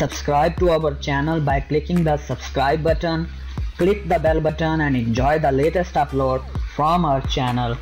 Subscribe to our channel by clicking the subscribe button. Click the bell button and enjoy the latest upload from our channel.